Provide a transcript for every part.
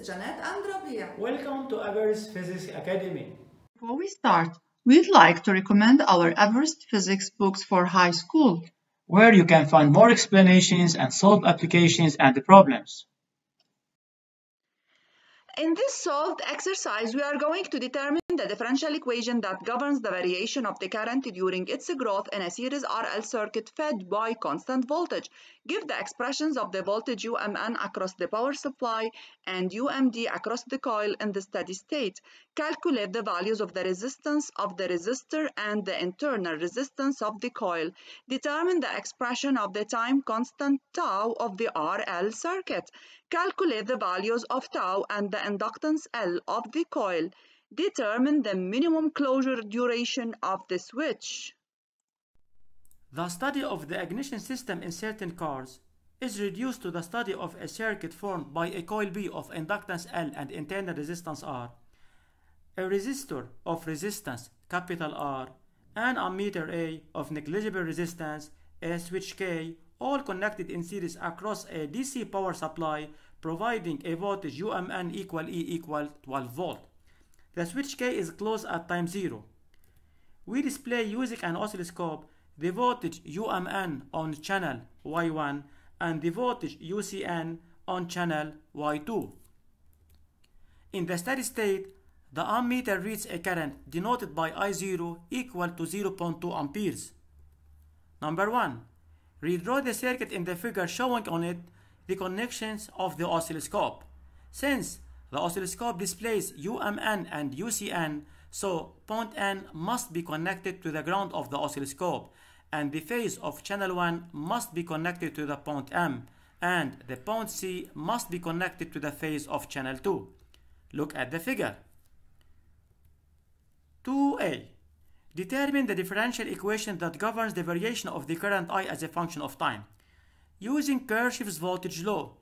is Janet Androbia. Welcome to Everest Physics Academy. Before we start, we'd like to recommend our Everest Physics books for high school, where you can find more explanations and solved applications and the problems. In this solved exercise, we are going to determine the differential equation that governs the variation of the current during its growth in a series RL circuit fed by constant voltage. Give the expressions of the voltage UMN across the power supply and UMD across the coil in the steady state. Calculate the values of the resistance of the resistor and the internal resistance of the coil. Determine the expression of the time constant tau of the RL circuit. Calculate the values of tau and the inductance L of the coil. Determine the minimum closure duration of the switch. The study of the ignition system in certain cars is reduced to the study of a circuit formed by a coil B of inductance L and internal resistance R, a resistor of resistance capital R, and ammeter A of negligible resistance, a switch K, all connected in series across a DC power supply, providing a voltage UMN equal E equal 12 volt. The switch K is closed at time 0. We display using an oscilloscope the voltage UMN on channel Y1 and the voltage UCN on channel Y2. In the steady state, the ammeter reads a current denoted by I0 equal to 0.2 amperes. Number 1. Redraw the circuit in the figure showing on it the connections of the oscilloscope. Since the oscilloscope displays UMN and UCN, so point N must be connected to the ground of the oscilloscope, and the phase of channel 1 must be connected to the point M, and the point C must be connected to the phase of channel 2. Look at the figure. 2a. Determine the differential equation that governs the variation of the current I as a function of time. Using Kirchhoff's voltage law,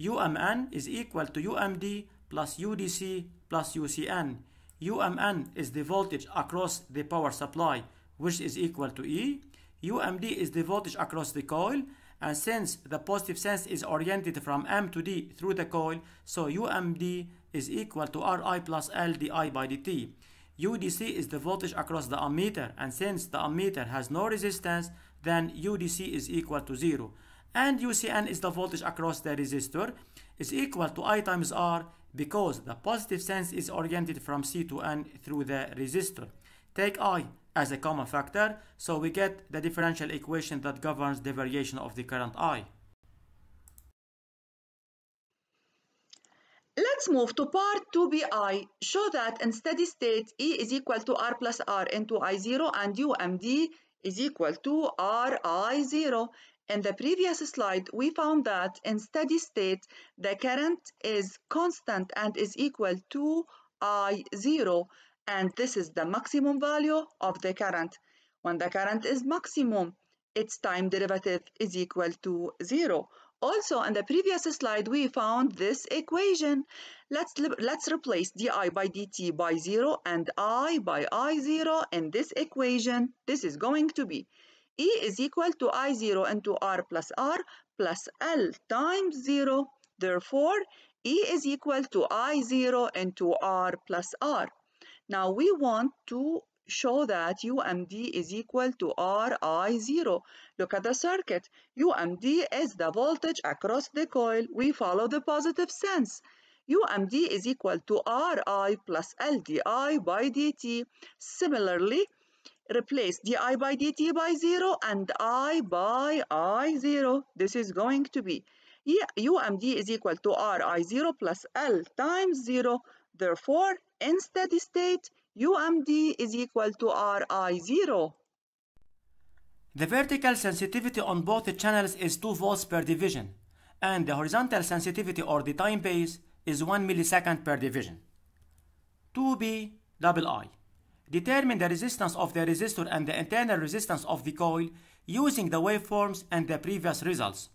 UMN is equal to UMD plus UDC plus UCN. UMN is the voltage across the power supply, which is equal to E. UMD is the voltage across the coil, and since the positive sense is oriented from M to D through the coil, so UMD is equal to RI plus L DI by DT. UDC is the voltage across the ammeter, and since the ammeter has no resistance, then UDC is equal to 0. And UCN is the voltage across the resistor, is equal to I times R, because the positive sense is oriented from C to N through the resistor. Take I as a common factor, so we get the differential equation that governs the variation of the current I. Let's move to part 2bi. Show that in steady state, E is equal to R plus R into I0 and UMD is equal to RI0. In the previous slide, we found that in steady state, the current is constant and is equal to I0, and this is the maximum value of the current. When the current is maximum, its time derivative is equal to 0. Also, in the previous slide, we found this equation. Let's replace dI by dt by 0 and I by I0 in this equation. This is going to be E is equal to I0 into R plus L times 0. Therefore, E is equal to I0 into R plus R. Now, we want to show that UMD is equal to RI0. Look at the circuit. UMD is the voltage across the coil. We follow the positive sense. UMD is equal to RI plus LDI by dt. Similarly, replace dI by dt by 0 and I by I0. This is going to be UMD is equal to RI0 plus L times 0. Therefore, in steady state, UMD is equal to RI0. The vertical sensitivity on both channels is 2 volts per division, and the horizontal sensitivity or the time base is 1 millisecond per division. 2bi. Determine the resistance of the resistor and the internal resistance of the coil using the waveforms and the previous results.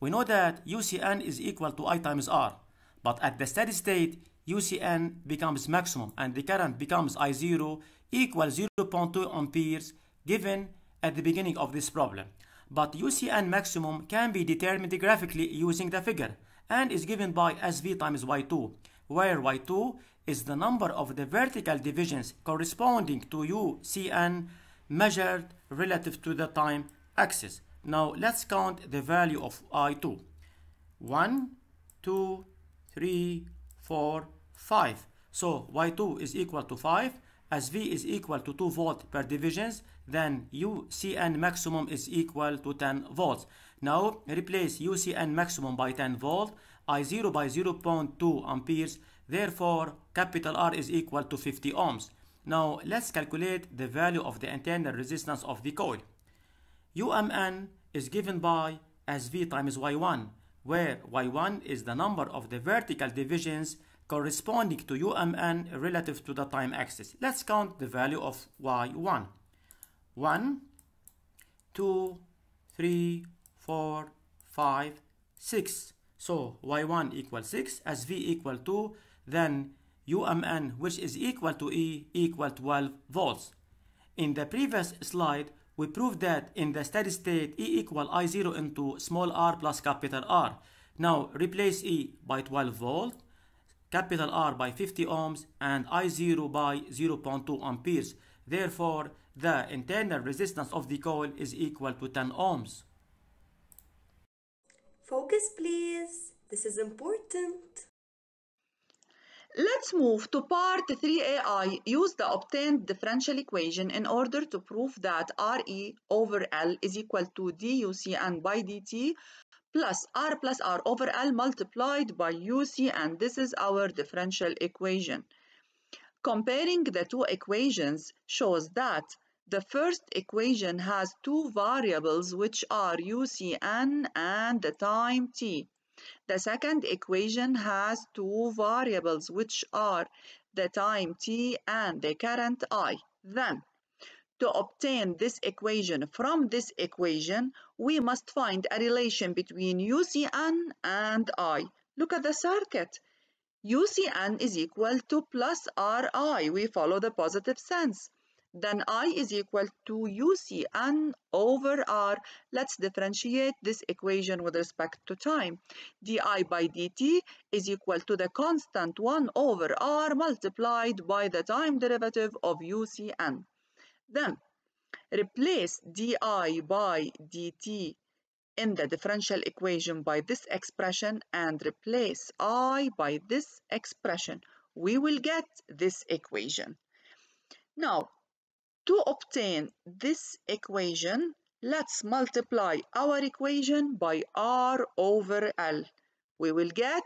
We know that UCN is equal to I times R, but at the steady state, UCN becomes maximum and the current becomes I0 equals 0.2 amperes given at the beginning of this problem. But UCN maximum can be determined graphically using the figure and is given by SV times Y2, where y2 is the number of the vertical divisions corresponding to UCN measured relative to the time axis. Now let's count the value of I2. 1, 2, 3, 4, 5. So Y2 is equal to 5. As V is equal to 2 volts per divisions, then UCN maximum is equal to 10 volts. Now replace UCN maximum by 10 volts, I0 by 0.2 amperes. Therefore, capital R is equal to 50 ohms. Now let's calculate the value of the internal resistance of the coil. UMN is given by SV times Y1, where Y1 is the number of the vertical divisions corresponding to UMN relative to the time axis. Let's count the value of Y1. 1, 2, 3, 4, 5, 6. So Y1 equals 6, as V equal 2, then UMN, which is equal to E, equal 12 volts. In the previous slide, we proved that in the steady state, E equal I0 into small r plus capital R. Now replace E by 12 volt, capital R by 50 ohms, and I0 by 0.2 amperes. Therefore, the internal resistance of the coil is equal to 10 ohms. Focus, please. This is important. Let's move to part 3ai. Use the obtained differential equation in order to prove that RE over L is equal to dUCN by dt plus R over L multiplied by UC, and this is our differential equation. Comparing the two equations shows that the first equation has two variables which are UCN and the time t. The second equation has two variables which are the time t and the current I. Then, to obtain this equation from this equation, we must find a relation between UCN and I. Look at the circuit. UCN is equal to plus RI. We follow the positive sense. Then I is equal to UCN over R. Let's differentiate this equation with respect to time. Di by dt is equal to the constant 1 over R multiplied by the time derivative of UCN. Then replace Di by dt in the differential equation by this expression and replace I by this expression. We will get this equation. Now, to obtain this equation, let's multiply our equation by R over L. We will get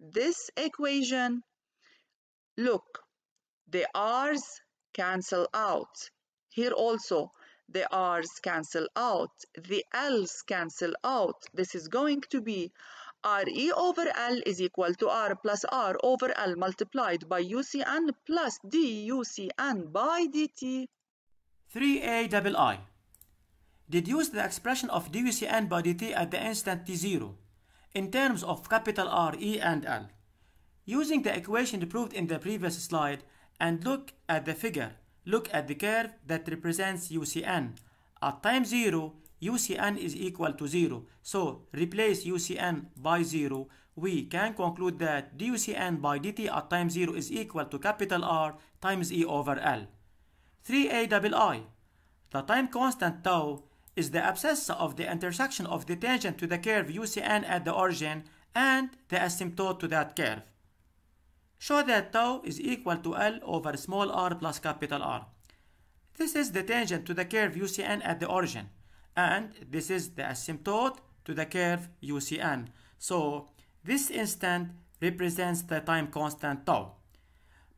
this equation. Look, the R's cancel out. Here also, the R's cancel out. The L's cancel out. This is going to be RE over L is equal to R plus R over L multiplied by UCN plus dUCN by dt. 3ai. Deduce the expression of dUCN by dt at the instant t0 in terms of capital R, E, and L. Using the equation proved in the previous slide and look at the figure. Look at the curve that represents UCN. At time 0, UCN is equal to 0. So replace UCN by 0. We can conclude that dUCN by dt at time 0 is equal to capital R times E over L. 3ai. The time constant tau is the abscissa of the intersection of the tangent to the curve UCN at the origin and the asymptote to that curve. Show that tau is equal to L over small r plus capital R. This is the tangent to the curve UCN at the origin, and this is the asymptote to the curve UCN. So this instant represents the time constant tau.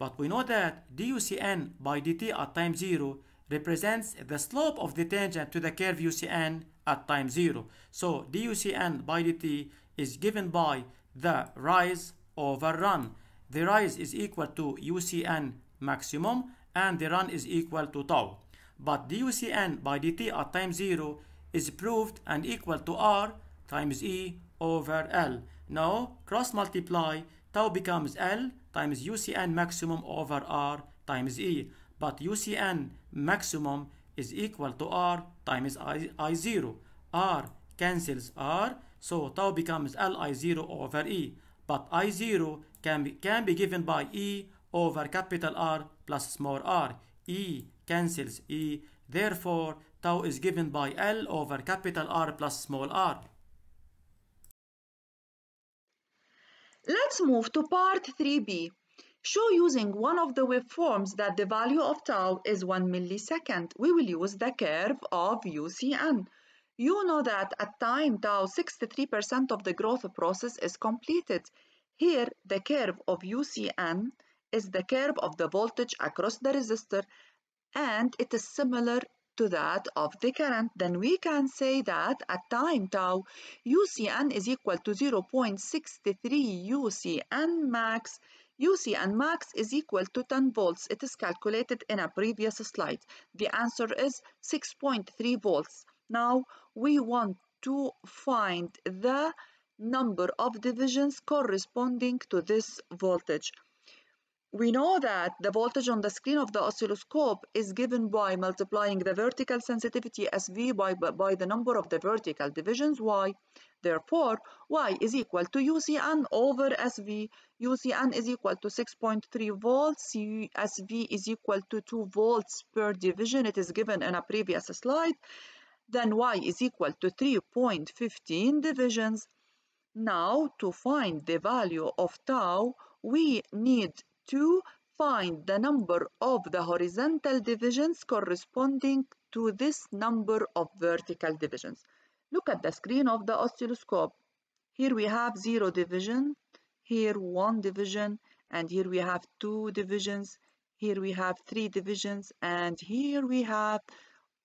But we know that dUCN by dt at time 0 represents the slope of the tangent to the curve UCN at time 0. So dUCN by dt is given by the rise over run. The rise is equal to UCN maximum and the run is equal to tau. But dUCN by dt at time 0 is proved and equal to R times E over L. Now cross multiply, tau becomes L times UCN maximum over R times E, but UCN maximum is equal to R times I0. R cancels R, so tau becomes L I0 over E, but I0 can be given by E over capital R plus small r. E cancels E. Therefore, tau is given by L over capital R plus small r. Let's move to part 3b. Show using one of the waveforms that the value of tau is 1 millisecond. We will use the curve of UCN. You know that at time tau, 63% of the growth process is completed. Here, the curve of UCN is the curve of the voltage across the resistor, and it is similar to that of the current. Then we can say that at time tau, UCN is equal to 0.63 UCN max. UCN max is equal to 10 volts. It is calculated in a previous slide. The answer is 6.3 volts. Now we want to find the number of divisions corresponding to this voltage. We know that the voltage on the screen of the oscilloscope is given by multiplying the vertical sensitivity SV by the number of the vertical divisions Y. Therefore, Y is equal to UCN over SV. UCN is equal to 6.3 volts. SV is equal to 2 volts per division. It is given in a previous slide. Then Y is equal to 3.15 divisions. Now, to find the value of tau, we need to find the number of the horizontal divisions corresponding to this number of vertical divisions. Look at the screen of the oscilloscope. Here we have 0 division, here 1 division, and here we have 2 divisions, here we have 3 divisions, and here we have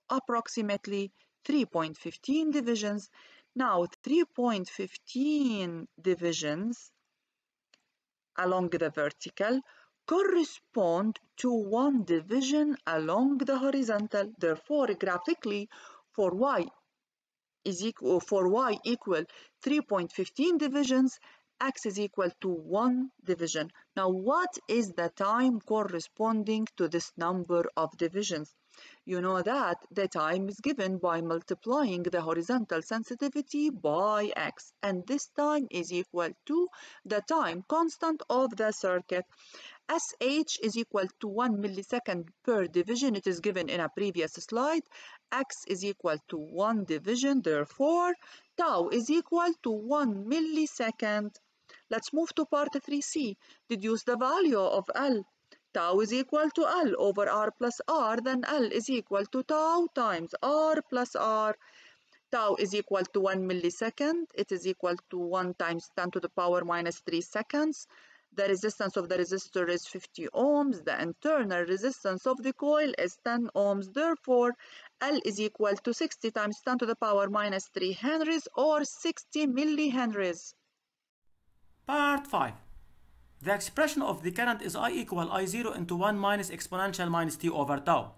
approximately 3.15 divisions. Now 3.15 divisions along the vertical correspond to 1 division along the horizontal. Therefore, graphically, for y equal 3.15 divisions, x is equal to 1 division. Now, what is the time corresponding to this number of divisions? You know that the time is given by multiplying the horizontal sensitivity by x, and this time is equal to the time constant of the circuit. SH is equal to 1 millisecond per division. It is given in a previous slide. X is equal to 1 division. Therefore, tau is equal to 1 millisecond. Let's move to part 3c. Deduce the value of L. Tau is equal to L over R plus R, then L is equal to tau times R plus R. Tau is equal to 1 millisecond. It is equal to 1 times 10 to the power minus 3 seconds. The resistance of the resistor is 50 ohms. The internal resistance of the coil is 10 ohms. Therefore, L is equal to 60 times 10 to the power minus 3 henries, or 60 millihenries. Part 5. The expression of the current is I equal I0 into 1 minus exponential minus t over tau.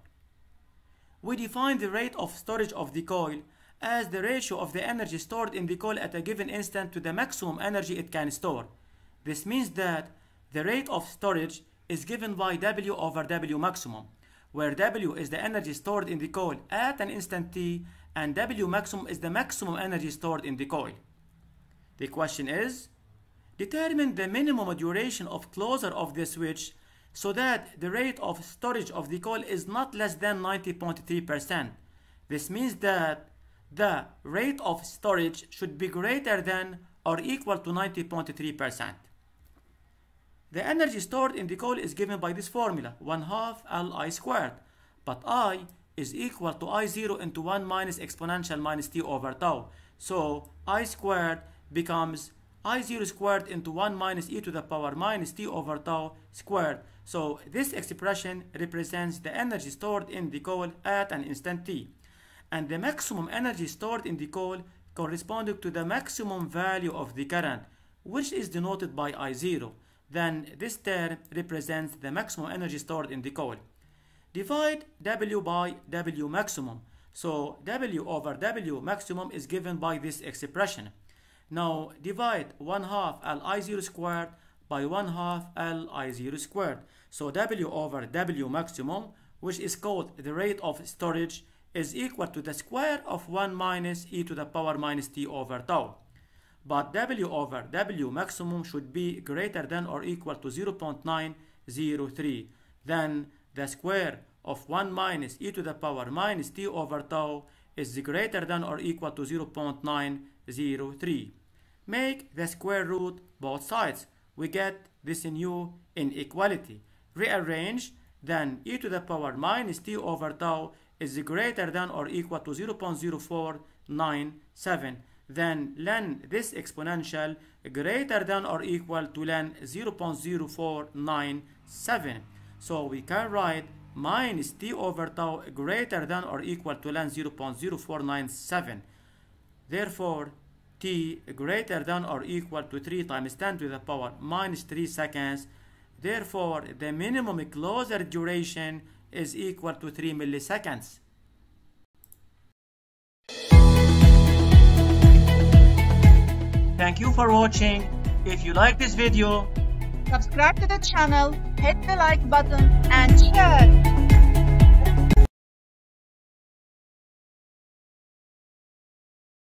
We define the rate of storage of the coil as the ratio of the energy stored in the coil at a given instant to the maximum energy it can store. This means that the rate of storage is given by W over W maximum, where W is the energy stored in the coil at an instant t, and W maximum is the maximum energy stored in the coil. The question is, determine the minimum duration of closure of the switch so that the rate of storage of the coil is not less than 90.3%. This means that the rate of storage should be greater than or equal to 90.3%. The energy stored in the coil is given by this formula, 1/2 Li², but I is equal to I0 into 1 minus exponential minus t over tau. So I² becomes I0² into 1 minus e to the power minus t over tau squared. So this expression represents the energy stored in the coil at an instant t, and the maximum energy stored in the coil corresponding to the maximum value of the current, which is denoted by I0. Then this term represents the maximum energy stored in the coil. Divide W by W maximum. So W over W maximum is given by this expression. Now divide 1/2 Li0² by 1/2 Li². So W over W maximum, which is called the rate of storage, is equal to the square of 1 minus e to the power minus t over tau. but W over W maximum should be greater than or equal to 0.903. Then the square of 1 minus e to the power minus t over tau is greater than or equal to 0.903. Make the square root both sides. We get this new inequality. Rearrange, then e to the power minus t over tau is greater than or equal to 0.0497. Then ln this exponential greater than or equal to ln 0.0497. So we can write minus t over tau greater than or equal to ln 0.0497. Therefore, t greater than or equal to 3 times 10 to the power minus 3 seconds. Therefore, the minimum closure duration is equal to 3 milliseconds. Thank you for watching. If you like this video, subscribe to the channel, hit the like button and share.